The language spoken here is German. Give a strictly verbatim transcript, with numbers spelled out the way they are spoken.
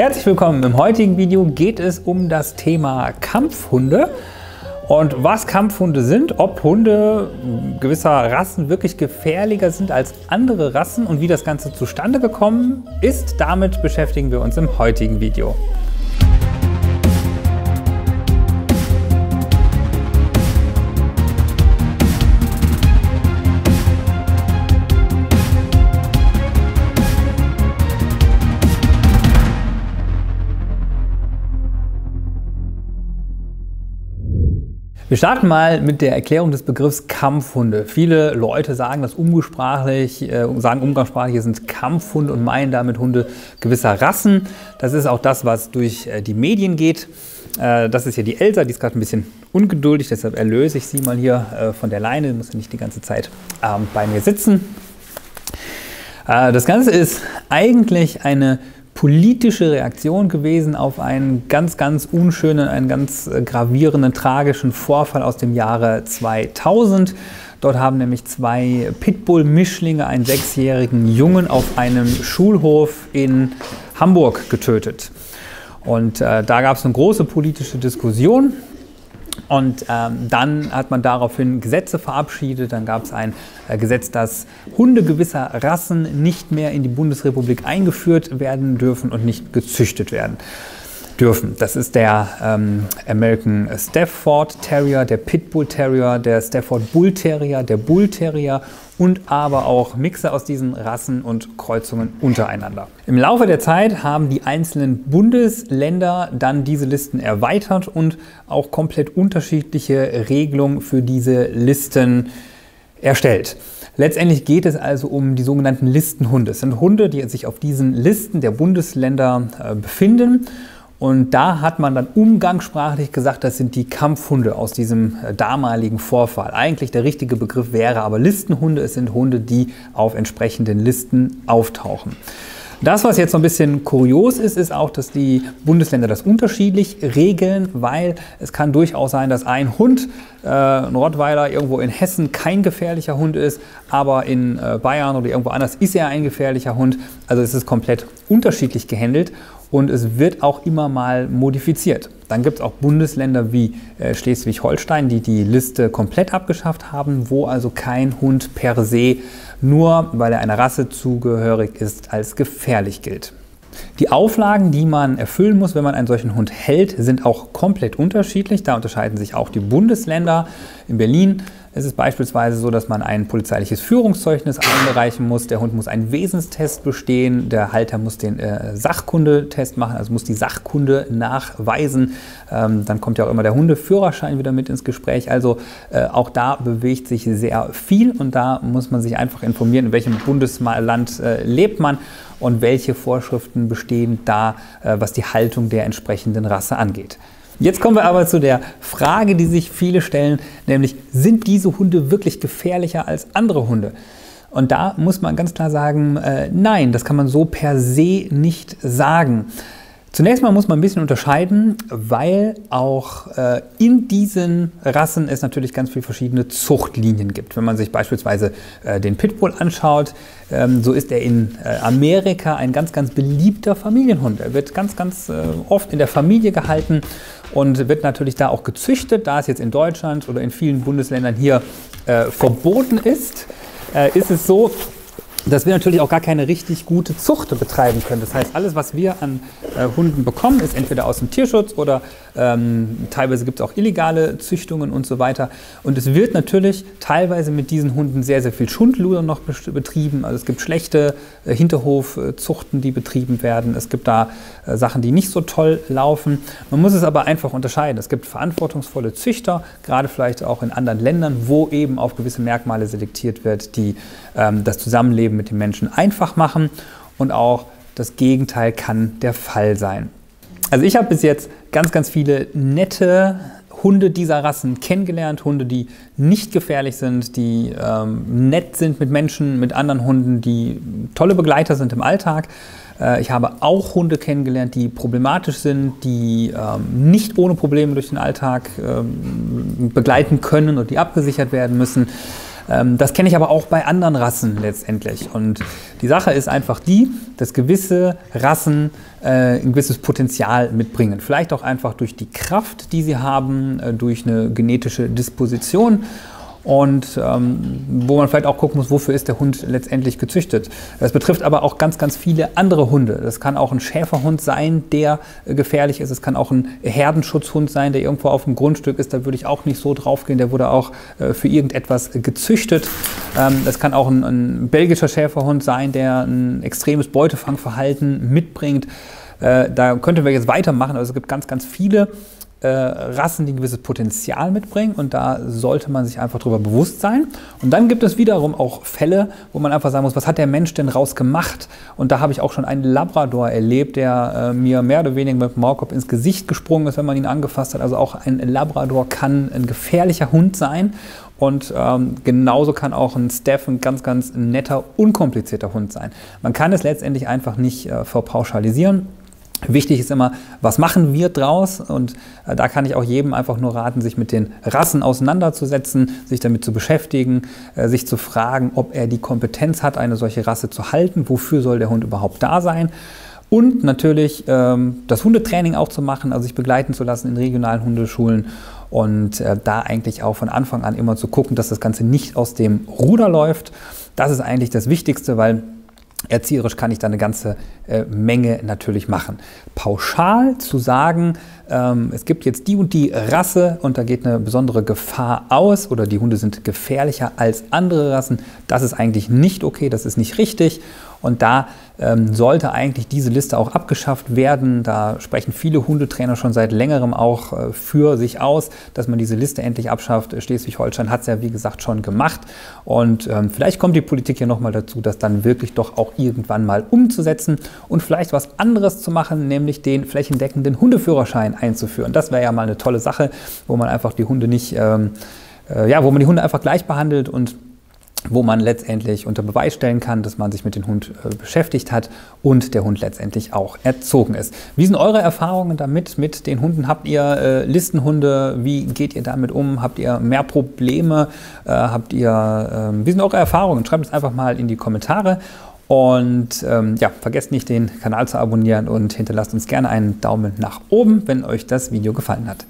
Herzlich willkommen. Im heutigen Video geht es um das Thema Kampfhunde und was Kampfhunde sind, ob Hunde gewisser Rassen wirklich gefährlicher sind als andere Rassen und wie das Ganze zustande gekommen ist. Damit beschäftigen wir uns im heutigen Video. Wir starten mal mit der Erklärung des Begriffs Kampfhunde. Viele Leute sagen das umgangssprachlich, äh, sagen umgangssprachlich, es sind Kampfhunde und meinen damit Hunde gewisser Rassen. Das ist auch das, was durch äh, die Medien geht. Äh, das ist hier die Elsa, die ist gerade ein bisschen ungeduldig, deshalb erlöse ich sie mal hier äh, von der Leine. Die muss ja nicht die ganze Zeit äh, bei mir sitzen. Äh, das Ganze ist eigentlich eine politische Reaktion gewesen auf einen ganz, ganz unschönen, einen ganz gravierenden, tragischen Vorfall aus dem Jahre zweitausend. Dort haben nämlich zwei Pitbull-Mischlinge einen sechsjährigen Jungen auf einem Schulhof in Hamburg getötet. Und äh, da gab es eine große politische Diskussion. Und ähm, dann hat man daraufhin Gesetze verabschiedet. Dann gab es ein äh, Gesetz, dass Hunde gewisser Rassen nicht mehr in die Bundesrepublik eingeführt werden dürfen und nicht gezüchtet werden dürfen. Das ist der ähm, American Staffordshire Terrier, der Pitbull Terrier, der Staffordshire Bull Terrier, der Bull Terrier und aber auch Mixe aus diesen Rassen und Kreuzungen untereinander. Im Laufe der Zeit haben die einzelnen Bundesländer dann diese Listen erweitert und auch komplett unterschiedliche Regelungen für diese Listen erstellt. Letztendlich geht es also um die sogenannten Listenhunde. Es sind Hunde, die sich auf diesen Listen der Bundesländer äh, befinden. Und da hat man dann umgangssprachlich gesagt, das sind die Kampfhunde aus diesem damaligen Vorfall. Eigentlich der richtige Begriff wäre aber Listenhunde. Es sind Hunde, die auf entsprechenden Listen auftauchen. Das, was jetzt so ein bisschen kurios ist, ist auch, dass die Bundesländer das unterschiedlich regeln, weil es kann durchaus sein, dass ein Hund, äh, ein Rottweiler, irgendwo in Hessen kein gefährlicher Hund ist, aber in äh, Bayern oder irgendwo anders ist er ein gefährlicher Hund. Also es ist komplett unterschiedlich gehandelt und es wird auch immer mal modifiziert. Dann gibt es auch Bundesländer wie äh, Schleswig-Holstein, die die Liste komplett abgeschafft haben, wo also kein Hund per se nur weil er einer Rasse zugehörig ist, als gefährlich gilt. Die Auflagen, die man erfüllen muss, wenn man einen solchen Hund hält, sind auch komplett unterschiedlich. Da unterscheiden sich auch die Bundesländer. In Berlin ist es beispielsweise so, dass man ein polizeiliches Führungszeugnis einreichen muss. Der Hund muss einen Wesenstest bestehen. Der Halter muss den äh, Sachkundetest machen, also muss die Sachkunde nachweisen. Ähm, dann kommt ja auch immer der Hundeführerschein wieder mit ins Gespräch. Also äh, auch da bewegt sich sehr viel und da muss man sich einfach informieren, in welchem Bundesland äh, lebt man und welche Vorschriften bestehen da, äh, was die Haltung der entsprechenden Rasse angeht. Jetzt kommen wir aber zu der Frage, die sich viele stellen, nämlich sind diese Hunde wirklich gefährlicher als andere Hunde? Und da muss man ganz klar sagen, äh, nein, das kann man so per se nicht sagen. Zunächst mal muss man ein bisschen unterscheiden, weil auch äh, in diesen Rassen es natürlich ganz viele verschiedene Zuchtlinien gibt. Wenn man sich beispielsweise äh, den Pitbull anschaut, ähm, so ist er in äh, Amerika ein ganz, ganz beliebter Familienhund. Er wird ganz, ganz äh, oft in der Familie gehalten und wird natürlich da auch gezüchtet, da es jetzt in Deutschland oder in vielen Bundesländern hier äh, verboten ist, äh, ist es so, dass wir natürlich auch gar keine richtig gute Zucht betreiben können. Das heißt, alles, was wir an äh, Hunden bekommen, ist entweder aus dem Tierschutz oder ähm, teilweise gibt es auch illegale Züchtungen und so weiter. Und es wird natürlich teilweise mit diesen Hunden sehr, sehr viel Schundluder noch betrieben. Also es gibt schlechte äh, Hinterhofzuchten, die betrieben werden. Es gibt da äh, Sachen, die nicht so toll laufen. Man muss es aber einfach unterscheiden. Es gibt verantwortungsvolle Züchter, gerade vielleicht auch in anderen Ländern, wo eben auf gewisse Merkmale selektiert wird, die ähm, das Zusammenleben mit den Menschen einfach machen und auch das Gegenteil kann der Fall sein. Also ich habe bis jetzt ganz, ganz viele nette Hunde dieser Rassen kennengelernt, Hunde, die nicht gefährlich sind, die ähm, nett sind mit Menschen, mit anderen Hunden, die tolle Begleiter sind im Alltag. Äh, ich habe auch Hunde kennengelernt, die problematisch sind, die ähm, nicht ohne Probleme durch den Alltag ähm, begleiten können und die abgesichert werden müssen. Ähm, das kenne ich aber auch bei anderen Rassen letztendlich. Und die Sache ist einfach die, dass gewisse Rassen äh, ein gewisses Potenzial mitbringen. Vielleicht auch einfach durch die Kraft, die sie haben, äh, durch eine genetische Disposition. Und ähm, wo man vielleicht auch gucken muss, wofür ist der Hund letztendlich gezüchtet. Das betrifft aber auch ganz, ganz viele andere Hunde. Das kann auch ein Schäferhund sein, der äh, gefährlich ist. Es kann auch ein Herdenschutzhund sein, der irgendwo auf dem Grundstück ist. Da würde ich auch nicht so drauf gehen. Der wurde auch äh, für irgendetwas gezüchtet. Ähm, das kann auch ein, ein belgischer Schäferhund sein, der ein extremes Beutefangverhalten mitbringt. Äh, da könnten wir jetzt weitermachen, aber es gibt ganz, ganz viele Rassen, die ein gewisses Potenzial mitbringen, und da sollte man sich einfach darüber bewusst sein. Und dann gibt es wiederum auch Fälle, wo man einfach sagen muss, was hat der Mensch denn rausgemacht? Und da habe ich auch schon einen Labrador erlebt, der äh, mir mehr oder weniger mit dem Maulkorb ins Gesicht gesprungen ist, wenn man ihn angefasst hat. Also auch ein Labrador kann ein gefährlicher Hund sein, und ähm, genauso kann auch ein Staff ein ganz, ganz netter, unkomplizierter Hund sein. Man kann es letztendlich einfach nicht äh, verpauschalisieren. Wichtig ist immer, was machen wir draus? Und äh, da kann ich auch jedem einfach nur raten, sich mit den Rassen auseinanderzusetzen, sich damit zu beschäftigen, äh, sich zu fragen, ob er die Kompetenz hat, eine solche Rasse zu halten, wofür soll der Hund überhaupt da sein? Und natürlich ähm, das Hundetraining auch zu machen, also sich begleiten zu lassen in regionalen Hundeschulen, und äh, da eigentlich auch von Anfang an immer zu gucken, dass das Ganze nicht aus dem Ruder läuft. Das ist eigentlich das Wichtigste, weil erzieherisch kann ich da eine ganze äh, Menge natürlich machen. Pauschal zu sagen, ähm, es gibt jetzt die und die Rasse und da geht eine besondere Gefahr aus oder die Hunde sind gefährlicher als andere Rassen, das ist eigentlich nicht okay, das ist nicht richtig. Und da ähm, sollte eigentlich diese Liste auch abgeschafft werden. Da sprechen viele Hundetrainer schon seit längerem auch äh, für sich aus, dass man diese Liste endlich abschafft. Schleswig-Holstein hat es ja, wie gesagt, schon gemacht. Und ähm, vielleicht kommt die Politik hier nochmal dazu, das dann wirklich doch auch irgendwann mal umzusetzen und vielleicht was anderes zu machen, nämlich den flächendeckenden Hundeführerschein einzuführen. Das wäre ja mal eine tolle Sache, wo man einfach die Hunde nicht, ähm, äh, ja, wo man die Hunde einfach gleich behandelt und wo man letztendlich unter Beweis stellen kann, dass man sich mit dem Hund äh, beschäftigt hat und der Hund letztendlich auch erzogen ist. Wie sind eure Erfahrungen damit mit den Hunden? Habt ihr äh, Listenhunde? Wie geht ihr damit um? Habt ihr mehr Probleme? Äh, habt ihr, äh, wie sind eure Erfahrungen? Schreibt es einfach mal in die Kommentare. Und ähm, ja, vergesst nicht, den Kanal zu abonnieren und hinterlasst uns gerne einen Daumen nach oben, wenn euch das Video gefallen hat.